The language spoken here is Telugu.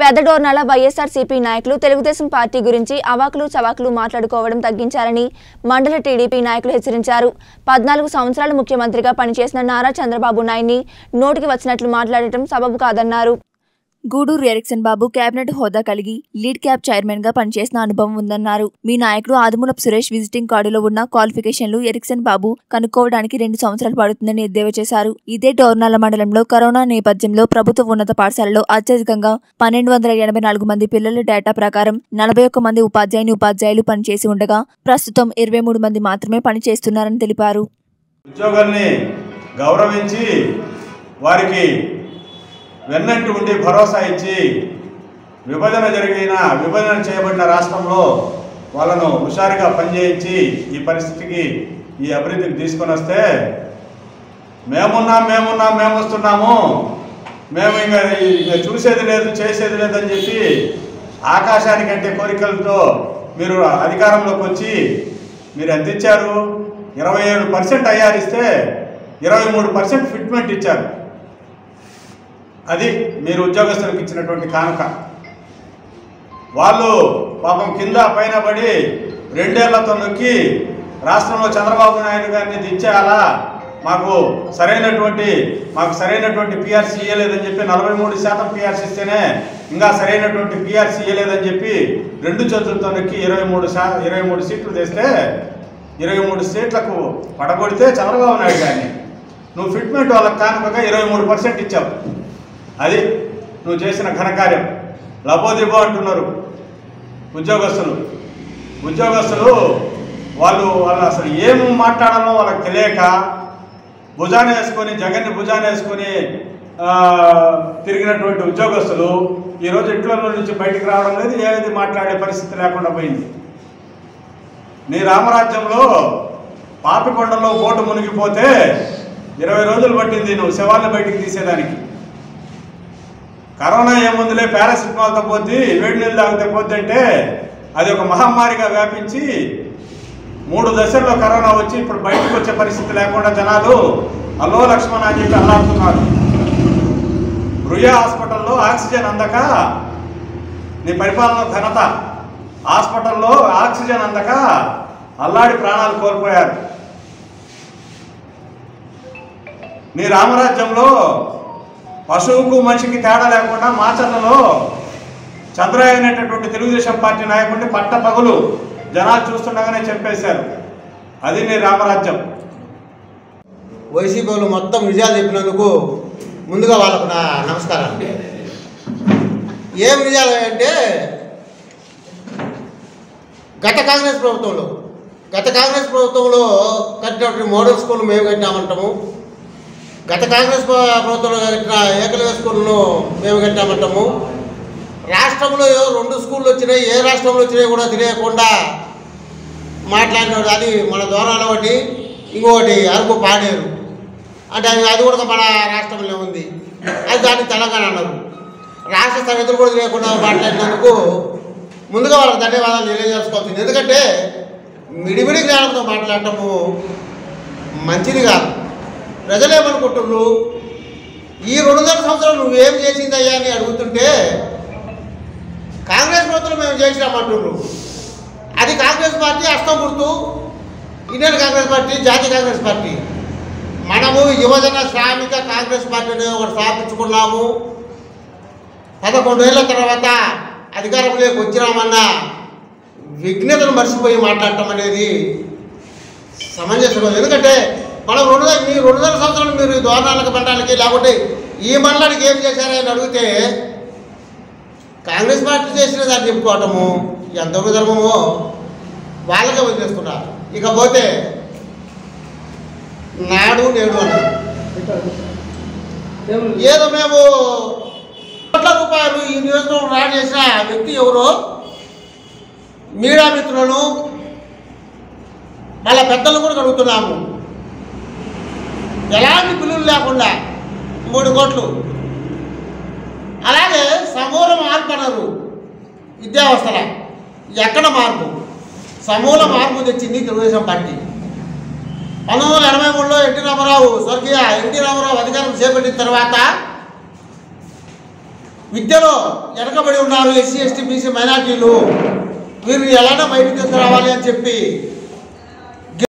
पेदडोर्नाला వైఎస్ఆర్సీపీ నాయకులు తెలుగుదేశం పార్టీ గురించి అవాకులు చవాకులు మాట్లాడుకోవడం తగ్గించాలని మండల టీడీపీ నాయకులు హెచ్చరించారు 14 సంవత్సరాలు ముఖ్యమంత్రిగా పనిచేసిన నారా చంద్రబాబు నాయుడిని నోటికి వచ్చినట్లు మాట్లాడటం సబబు కాదన్నారు గూడూరు ఎరిక్సన్ బాబు క్యాబినెట్ హోదా కలిగి లీడ్ క్యాబ్ చైర్మన్ గా పనిచేసిన అనుభవం ఉందన్నారు మీ నాయకుడు ఆదుమూలపు సురేష్ విజిటింగ్ కార్డులో ఉన్న క్వాలిఫికేషన్లు ఎరిక్సన్ బాబు కనుక్కోవడానికి 2 సంవత్సరాలు పడుతుందని ఎద్దేవా చేశారు ఇదే డోర్నాల మండలంలో కరోనా నేపథ్యంలో ప్రభుత్వ ఉన్నత పాఠశాలలో అత్యధికంగా 1284 మంది పిల్లల డేటా ప్రకారం 41 మంది ఉపాధ్యాయులు పనిచేసి ఉండగా ప్రస్తుతం 23 మంది మాత్రమే పనిచేస్తున్నారని తెలిపారు ఉద్యోగాన్ని గౌరవించి వారికి వెన్నంటి ఉండి భరోసా ఇచ్చి విభజన చేయబడిన రాష్ట్రంలో వాళ్ళను హుషారుగా పనిచేయించి ఈ పరిస్థితికి ఈ అభివృద్ధికి తీసుకొని వస్తే మేము వస్తున్నాము మేము ఇంకా చూసేది లేదు చేసేది లేదని చెప్పి ఆకాశానికంటే కోరికలతో మీరు అధికారంలోకి వచ్చి మీరు అందించారు 27% IR ఇస్తే 23% ఫిట్మెంట్ ఇచ్చారు అది మీరు ఉద్యోగస్తులకు ఇచ్చినటువంటి కానుక వాళ్ళు పాపం కింద పైన పడి 2 ఏళ్లతో నొక్కి రాష్ట్రంలో చంద్రబాబు నాయుడు గారిని దించేలా మాకు సరైనటువంటి PRC ఇవ్వలేదని చెప్పి 43% PRC ఇస్తేనే ఇంకా సరైనటువంటి PRC ఇవ్వలేదని చెప్పి 2 చేతులతో నొక్కి 23 సీట్లు తెస్తే 23 సీట్లకు పడగొడితే చంద్రబాబు నాయుడు గారిని నువ్వు ఫిట్మెంట్ వాళ్ళకి కానుకగా 23% ఇచ్చావు అది నువ్వు చేసిన ఘనకార్యం లబోదిబో అంటున్నారు ఉద్యోగస్తులు వాళ్ళు అసలు ఏం మాట్లాడాలో వాళ్ళకి తెలియక జగన్ని భుజాన వేసుకొని తిరిగినటువంటి ఉద్యోగస్తులు ఈరోజు ఇంట్లో నుంచి బయటకు రావడం లేదు ఏది మాట్లాడే పరిస్థితి లేకుండా పోయింది నీ రామరాజ్యంలో పాపికొండలో బోటు మునిగిపోతే 20 రోజులు పట్టింది నువ్వు శవాలను బయటికి తీసేదానికి కరోనా ఏముందిలే పారాసిటమాల్తో పోద్ది వేడి నీళ్ళు తాగితే పోద్ది అంటే అది ఒక మహమ్మారిగా వ్యాపించి 3 దశల్లో కరోనా వచ్చి ఇప్పుడు బయటకు వచ్చే పరిస్థితి లేకుండా జనాలు అల్లో లక్ష్మణ అని చెప్పి అల్లాడుతున్నారు రుయా హాస్పిటల్లో ఆక్సిజన్ అందక నీ పరిపాలన ఘనత హాస్పిటల్లో ఆక్సిజన్ అందక అల్లాడి ప్రాణాలు కోల్పోయారు నీ రామరాజ్యంలో పశువుకు మనిషికి తేడా లేకుండా మాచర్లలో చంద్రయ్య అనేటటువంటి తెలుగుదేశం పార్టీ నాయకుడిని పట్టపగులు జనాలు చూస్తుండగానే చెప్పేశారు అది నీ రామరాజ్యం వైసీపీలో మొత్తం విజయాలు చెప్పినందుకు ముందుగా వాళ్ళకు నా నమస్కారం ఏం విజయాలు అంటే గత కాంగ్రెస్ ప్రభుత్వంలో కట్టినటువంటి మోడల్ స్కూల్ మేము కట్టామంటాము గత కాంగ్రెస్ ప్రభుత్వంలో కట్టిన ఏకలవ్య స్కూళ్ళను మేము కట్టామంటాము రాష్ట్రంలో 2 స్కూళ్ళు వచ్చినాయి ఏ రాష్ట్రంలో వచ్చినాయి కూడా తెలియకుండా మాట్లాడినాడు అది మన దూరాలు ఒకటి ఇంకొకటి అరకు పాడేరు అంటే అది కూడా మన రాష్ట్రంలో ఉంది అది దాన్ని తెలంగాణ అన్నారు రాష్ట్ర సరిహద్దులు కూడా తెలియకుండా మాట్లాడినందుకు ముందుగా వాళ్ళకి ధన్యవాదాలు తెలియజేసుకోవాల్సింది ఎందుకంటే మిడిమిడి జ్ఞానంతో మాట్లాడటము మంచిది కాదు ప్రజలేమనుకుంటున్నారు ఈ 2.5 సంవత్సరాలు నువ్వేం చేసిందయ్యా అని అడుగుతుంటే కాంగ్రెస్ ప్రభుత్వం మేము చేసినామంటున్నారు అది కాంగ్రెస్ పార్టీ అష్టం గుర్తు ఇండియన్ కాంగ్రెస్ పార్టీ జాతీయ కాంగ్రెస్ పార్టీ మనము యువజన శ్రామిక కాంగ్రెస్ పార్టీని ఒకటి స్థాపించుకున్నాము 11 ఏళ్ల తర్వాత అధికారంలోకి వచ్చినామన్న విఘ్నతను మర్చిపోయి మాట్లాడటం అనేది సమంజసం ఎందుకంటే మనం 2.5 సంవత్సరాలు మీరు దోరణాలకు మండలానికి లేకుంటే ఈ మండలానికి ఏం చేశారని అడిగితే కాంగ్రెస్ పార్టీ చేసిన దాన్ని చెప్పుకోవటము ఎంతవరకు ధర్మమో వాళ్ళకే వదిలేస్తున్నారు ఇకపోతే నాడు నేడు అన్నారు ఏదో మేము 1 కోట్ల రూపాయలు ఈ నియోజకవర్గం రాజు చేసిన వ్యక్తి ఎవరో మీడియా మిత్రులను వాళ్ళ పెద్దలను కూడా అడుగుతున్నాము ఎలాంటి బిల్లులు లేకుండా 3 కోట్లు అలాగే సమూల మార్పు అన్నారు విద్యావస్థల ఎక్కడ మార్పు సమూల మార్పు తెచ్చింది తెలుగుదేశం పార్టీ 1983లో ఎన్టీ రామారావు అధికారం చేపట్టిన తర్వాత విద్యలో వెనకబడి ఉన్నారు ఎస్సీ ఎస్టీ బీసీ మైనారిటీలు వీరు ఎలానా బయటికి తీసుకురావాలి అని చెప్పి